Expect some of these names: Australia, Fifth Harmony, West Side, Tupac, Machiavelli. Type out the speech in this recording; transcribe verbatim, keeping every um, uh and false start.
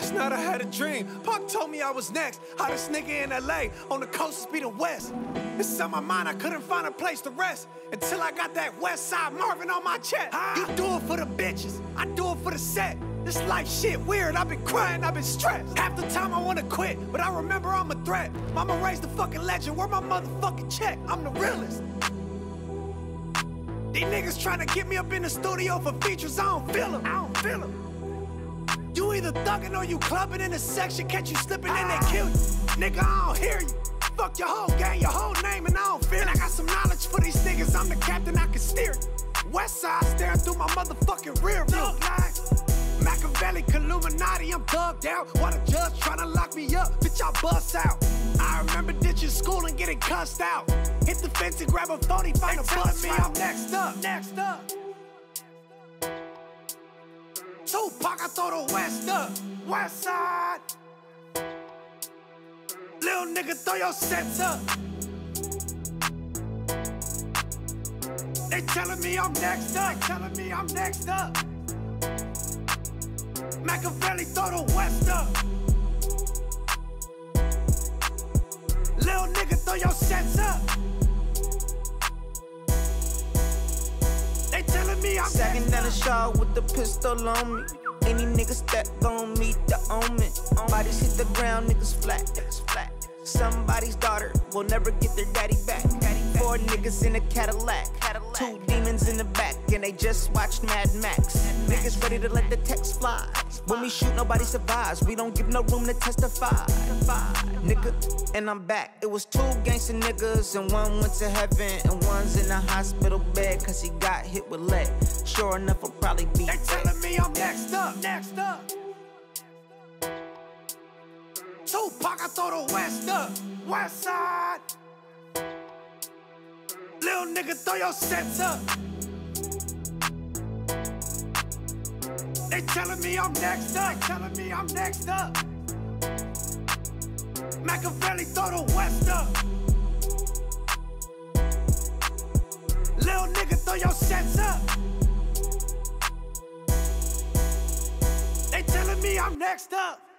Last night I had a dream. Pac told me I was next. Hottest nigga in L A on the coast is be the West. This is on my mind, I couldn't find a place to rest until I got that West Side Marvin on my chest. You do it for the bitches, I do it for the set. This life shit weird, I've been crying, I've been stressed. Half the time I wanna quit, but I remember I'm a threat. Mama raised the fucking legend, where my motherfucking check? I'm the realest. These niggas trying to get me up in the studio for features, I don't feel them, I don't feel them. You either thuggin' or you clubbin' in the section, catch you slippin' and they kill you. Nigga, I don't hear you. Fuck your whole gang, your whole name, and I don't fear. And I got some knowledge for these niggas, I'm the captain, I can steer you. West Side staring through my motherfucking rear view. Machiavelli, Illuminati, I'm thugged out. Why the judge tryna lock me up? Bitch, I bust out. I remember ditching school and getting cussed out. Hit the fence and grab a forty, find a bus me, I'm next up, next up. Tupac, I throw the West up, West Side. Lil nigga, throw your sets up. They telling me I'm next up, telling me I'm next up. Machiavelli, throw the West up. Lil nigga, throw your sets up. Sagging down the shore with the pistol on me. Any nigga stacked gon' meet the omen. Bodies hit the ground, niggas flat, niggas flat. Somebody's daughter will never get their daddy back. Four niggas in a Cadillac, two demons in the back, and they just watched Mad Max. Niggas ready to let the text fly. When we shoot, nobody survives. We don't give no room to testify. Nigga, and I'm back. It was two gangster niggas, and one went to heaven, and one's in a hospital bed, cause he got hit with lead. Sure enough, I'll probably be dead. They telling me I'm next up, next up. Tupac, I throw the West up, West Side. Lil nigga, throw your sets up. They telling me I'm next up, they telling me I'm next up. Machiavelli, throw the West up. Lil nigga, throw your sets up. They telling me I'm next up.